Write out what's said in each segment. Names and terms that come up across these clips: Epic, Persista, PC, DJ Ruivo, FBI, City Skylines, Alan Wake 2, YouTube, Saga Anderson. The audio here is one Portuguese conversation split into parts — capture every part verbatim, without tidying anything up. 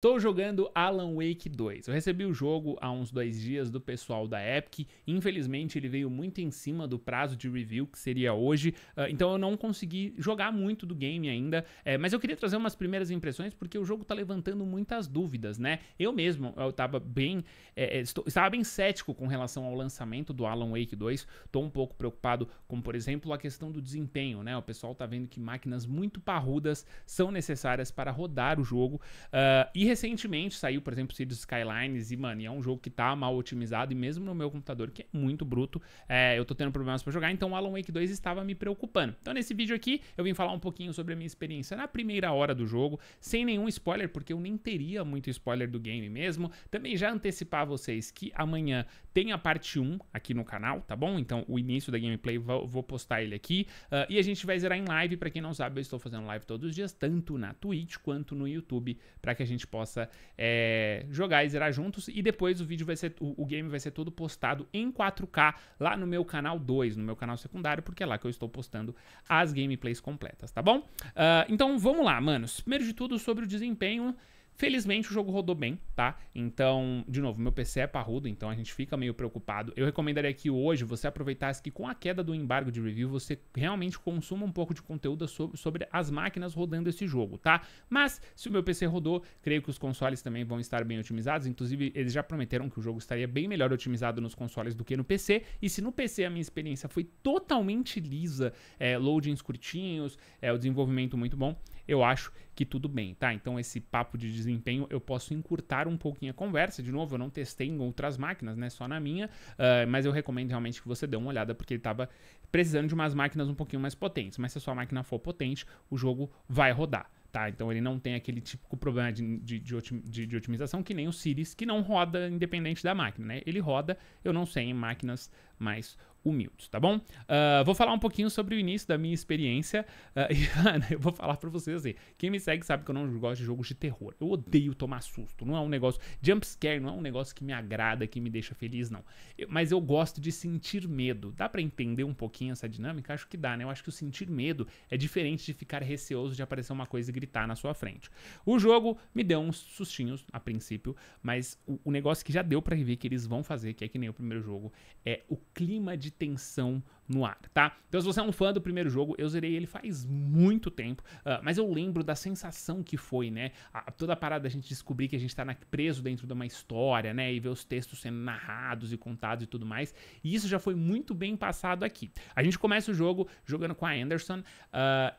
Tô jogando Alan Wake dois. Eu recebi o jogo há uns dois dias do pessoal da Epic. Infelizmente, ele veio muito em cima do prazo de review, que seria hoje. Então, eu não consegui jogar muito do game ainda. Mas eu queria trazer umas primeiras impressões, porque o jogo tá levantando muitas dúvidas, né? Eu mesmo, eu tava bem... É, estava bem cético com relação ao lançamento do Alan Wake dois. Tô um pouco preocupado com, por exemplo, a questão do desempenho, né? O pessoal tá vendo que máquinas muito parrudas são necessárias para rodar o jogo. Uh, e recentemente saiu, por exemplo, City Skylines e, mano, é um jogo que tá mal otimizado e mesmo no meu computador, que é muito bruto, é, eu tô tendo problemas pra jogar, então o Alan Wake dois estava me preocupando. Então nesse vídeo aqui eu vim falar um pouquinho sobre a minha experiência na primeira hora do jogo, sem nenhum spoiler, porque eu nem teria muito spoiler do game mesmo. Também já antecipar a vocês que amanhã tem a parte um aqui no canal, tá bom? Então o início da gameplay, vou, vou postar ele aqui uh, e a gente vai zerar em live. Pra quem não sabe, eu estou fazendo live todos os dias, tanto na Twitch quanto no YouTube, pra que a gente possa possa é, jogar e zerar juntos. E depois o vídeo vai ser, o, o game vai ser todo postado em quatro K lá no meu canal dois, no meu canal secundário, porque é lá que eu estou postando as gameplays completas, tá bom? Uh, então vamos lá, manos. Primeiro de tudo, sobre o desempenho. Felizmente o jogo rodou bem, tá? Então, de novo, meu P C é parrudo, então a gente fica meio preocupado. Eu recomendaria que hoje você aproveitasse que com a queda do embargo de review você realmente consuma um pouco de conteúdo sobre as máquinas rodando esse jogo, tá? Mas, se o meu P C rodou, creio que os consoles também vão estar bem otimizados. Inclusive, eles já prometeram que o jogo estaria bem melhor otimizado nos consoles do que no P C. E se no P C a minha experiência foi totalmente lisa, é, loadings curtinhos, é, o desenvolvimento muito bom, eu acho que tudo bem, tá? Então esse papo de desempenho eu posso encurtar um pouquinho a conversa. De novo, eu não testei em outras máquinas, né? Só na minha, uh, mas eu recomendo realmente que você dê uma olhada, porque ele tava precisando de umas máquinas um pouquinho mais potentes. Mas se a sua máquina for potente, o jogo vai rodar, tá? Então ele não tem aquele típico problema de, de, de, otim, de, de otimização que nem o Series, que não roda independente da máquina, né? Ele roda, eu não sei, em máquinas mais humildes, tá bom? Uh, vou falar um pouquinho sobre o início da minha experiência uh, e, mano, eu vou falar pra vocês assim, quem me segue sabe que eu não gosto de jogos de terror, eu odeio tomar susto, não é um negócio, jumpscare não é um negócio que me agrada, que me deixa feliz, não, eu, mas eu gosto de sentir medo. Dá pra entender um pouquinho essa dinâmica? Acho que dá, né? Eu acho que o sentir medo é diferente de ficar receoso de aparecer uma coisa e gritar na sua frente. O jogo me deu uns sustinhos a princípio, mas o, o negócio que já deu pra ver que eles vão fazer, que é que nem o primeiro jogo, é o clima de tensão no ar, tá? Então se você é um fã do primeiro jogo, eu zerei ele faz muito tempo, uh, mas eu lembro da sensação que foi, né? A, toda a parada da gente descobrir que a gente tá na, preso dentro de uma história, né? E ver os textos sendo narrados e contados e tudo mais, e isso já foi muito bem passado aqui. A gente começa o jogo jogando com a Anderson, uh,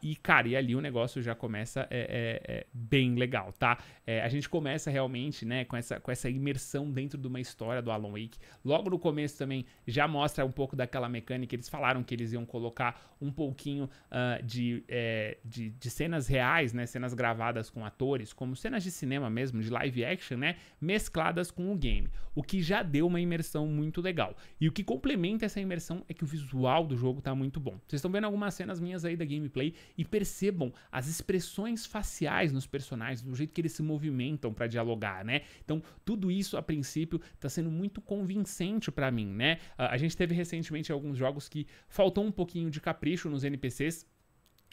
e cara, e ali o negócio já começa é, é, é, bem legal, tá? É, a gente começa realmente, né, com essa, com essa imersão dentro de uma história do Alan Wake. Logo no começo também já mostra um pouco daquela mecânica, eles falam falaram que eles iam colocar um pouquinho uh, de, é, de, de cenas reais, né, cenas gravadas com atores, como cenas de cinema mesmo, de live action, né, mescladas com o game, o que já deu uma imersão muito legal. E o que complementa essa imersão é que o visual do jogo tá muito bom. Vocês estão vendo algumas cenas minhas aí da gameplay e percebam as expressões faciais nos personagens, do jeito que eles se movimentam para dialogar, né? Então tudo isso a princípio tá sendo muito convincente para mim, né? A gente teve recentemente alguns jogos que faltou um pouquinho de capricho nos N P Cs.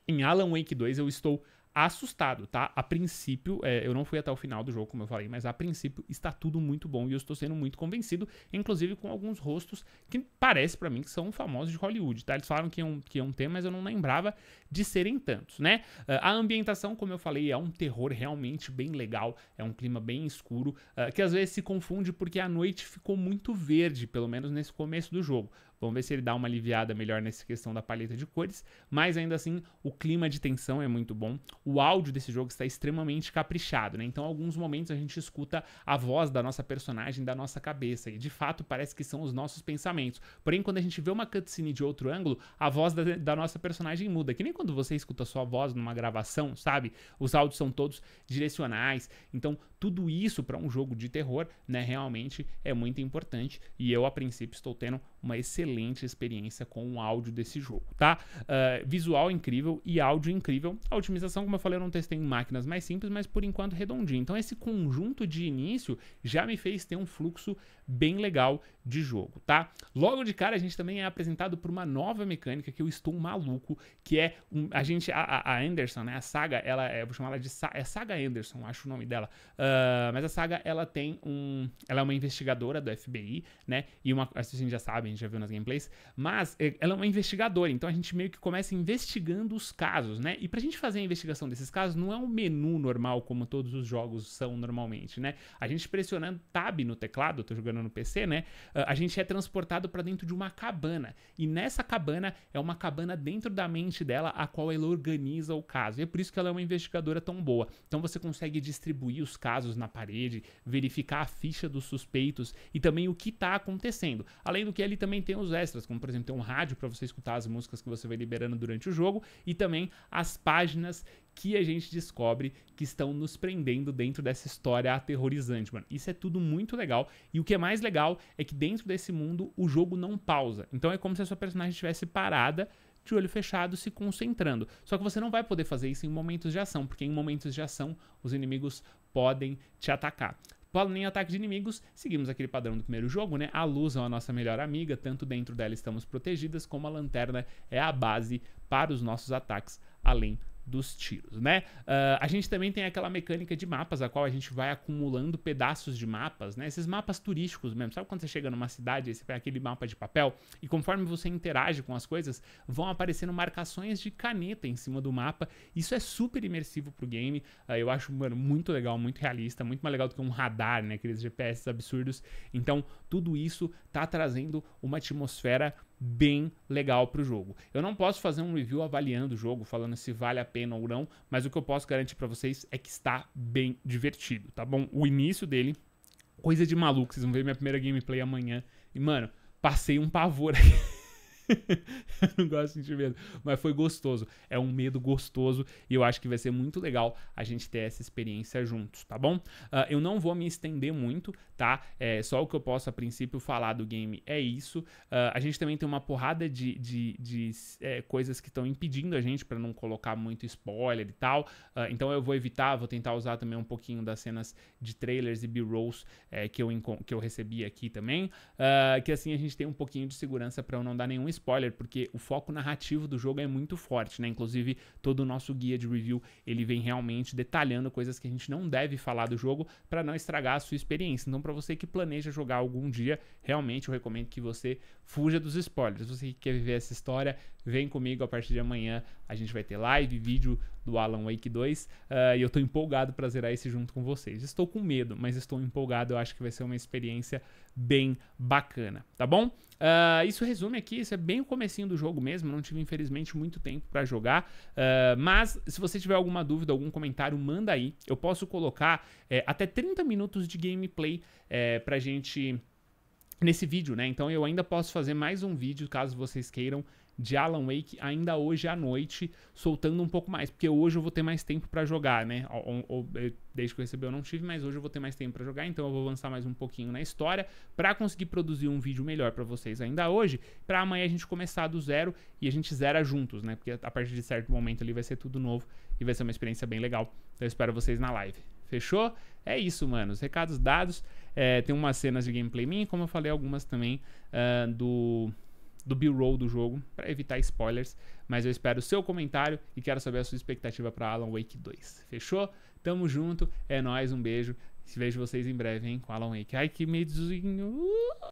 Em Alan Wake dois eu estou assustado, tá? A princípio, é, eu não fui até o final do jogo, como eu falei, mas a princípio está tudo muito bom e eu estou sendo muito convencido, inclusive com alguns rostos que parece pra mim que são famosos de Hollywood, tá? Eles falaram que iam, que iam ter, mas eu não lembrava de serem tantos, né? A ambientação, como eu falei, é um terror realmente bem legal, é um clima bem escuro, que às vezes se confunde porque a noite ficou muito verde, pelo menos nesse começo do jogo. Vamos ver se ele dá uma aliviada melhor nessa questão da paleta de cores, mas ainda assim o clima de tensão é muito bom. O áudio desse jogo está extremamente caprichado, né? Então em alguns momentos a gente escuta a voz da nossa personagem, da nossa cabeça, e de fato parece que são os nossos pensamentos. Porém, quando a gente vê uma cutscene de outro ângulo, a voz da, da nossa personagem muda, que nem quando você escuta a sua voz numa gravação, sabe? Os áudios são todos direcionais, então tudo isso para um jogo de terror, né, realmente é muito importante, e eu a princípio estou tendo uma excelente excelente experiência com o áudio desse jogo, tá? Uh, visual incrível e áudio incrível. A otimização, como eu falei, eu não testei em máquinas mais simples, mas por enquanto redondinho. Então esse conjunto de início já me fez ter um fluxo bem legal de jogo, tá? Logo de cara a gente também é apresentado por uma nova mecânica que eu estou maluco, que é um, a gente, a, a Anderson, né? A Saga, ela, eu vou chamar ela de Sa é Saga Anderson, acho o nome dela. Uh, mas a Saga, ela tem um, ela é uma investigadora do F B I, né? E uma, a gente já sabe, a gente já viu nas gameplays, mas ela é uma investigadora, então a gente meio que começa investigando os casos, né? E pra gente fazer a investigação desses casos não é um menu normal como todos os jogos são normalmente, né? A gente pressionando tab no teclado, eu tô jogando no P C, né? A gente é transportado pra dentro de uma cabana, e nessa cabana é uma cabana dentro da mente dela, a qual ela organiza o caso, e é por isso que ela é uma investigadora tão boa. Então você consegue distribuir os casos na parede, verificar a ficha dos suspeitos e também o que tá acontecendo, além do que ele também tem os extras, como por exemplo tem um rádio para você escutar as músicas que você vai liberando durante o jogo, e também as páginas que a gente descobre que estão nos prendendo dentro dessa história aterrorizante, mano. Isso é tudo muito legal, e o que é mais legal é que dentro desse mundo o jogo não pausa, então é como se a sua personagem estivesse parada, de olho fechado, se concentrando. Só que você não vai poder fazer isso em momentos de ação, porque em momentos de ação os inimigos podem te atacar. Falando em ataque de inimigos, seguimos aquele padrão do primeiro jogo, né? A luz é a nossa melhor amiga, tanto dentro dela estamos protegidas, como a lanterna é a base para os nossos ataques, além dos tiros, né? Uh, a gente também tem aquela mecânica de mapas, a qual a gente vai acumulando pedaços de mapas, né? Esses mapas turísticos mesmo. Sabe quando você chega numa cidade e você pega aquele mapa de papel? E conforme você interage com as coisas, vão aparecendo marcações de caneta em cima do mapa. Isso é super imersivo pro game. Uh, eu acho, mano, muito legal, muito realista, muito mais legal do que um radar, né? Aqueles G P S absurdos. Então, tudo isso tá trazendo uma atmosfera bem legal pro jogo. Eu não posso fazer um review avaliando o jogo, falando se vale a pena ou não, mas o que eu posso garantir pra vocês é que está bem divertido, tá bom? O início dele, coisa de maluco, vocês vão ver minha primeira gameplay amanhã, e mano, passei um pavor aqui. Eu não gosto de sentir medo, mas foi gostoso. É um medo gostoso, e eu acho que vai ser muito legal a gente ter essa experiência juntos, tá bom? Uh, eu não vou me estender muito, tá? É, só o que eu posso a princípio falar do game é isso. Uh, a gente também tem uma porrada de, de, de é, coisas que estão impedindo a gente pra não colocar muito spoiler e tal. Uh, então eu vou evitar, vou tentar usar também um pouquinho das cenas de trailers e B-rolls é, que, eu, que eu recebi aqui também. Uh, que assim a gente tem um pouquinho de segurança pra eu não dar nenhum spoiler, porque o foco narrativo do jogo é muito forte, né? Inclusive, todo o nosso guia de review, ele vem realmente detalhando coisas que a gente não deve falar do jogo para não estragar a sua experiência. Então, para você que planeja jogar algum dia, realmente eu recomendo que você fuja dos spoilers. Você que quer viver essa história, vem comigo. A partir de amanhã a gente vai ter live, vídeo do Alan Wake dois, uh, e eu tô empolgado pra zerar esse junto com vocês. Estou com medo, mas estou empolgado, eu acho que vai ser uma experiência bem bacana, tá bom? Uh, isso resume aqui, isso é bem o comecinho do jogo mesmo, não tive infelizmente muito tempo pra jogar, uh, mas se você tiver alguma dúvida, algum comentário, manda aí, eu posso colocar é, até trinta minutos de gameplay é, pra gente nesse vídeo, né? Então eu ainda posso fazer mais um vídeo, caso vocês queiram, de Alan Wake ainda hoje à noite, soltando um pouco mais, porque hoje eu vou ter mais tempo pra jogar, né? Ou, ou, desde que eu recebi eu não tive, mas hoje eu vou ter mais tempo pra jogar, então eu vou avançar mais um pouquinho na história pra conseguir produzir um vídeo melhor pra vocês ainda hoje, pra amanhã a gente começar do zero e a gente zera juntos, né? Porque a partir de certo momento ali vai ser tudo novo e vai ser uma experiência bem legal. Então eu espero vocês na live. Fechou? É isso, mano. Os recados dados. É, tem umas cenas de gameplay minha, como eu falei, algumas também uh, do... do B-roll do jogo, para evitar spoilers, mas eu espero o seu comentário e quero saber a sua expectativa para Alan Wake dois. Fechou? Tamo junto, é nóis, um beijo. Vejo vocês em breve, hein, com Alan Wake. Ai, que medinho!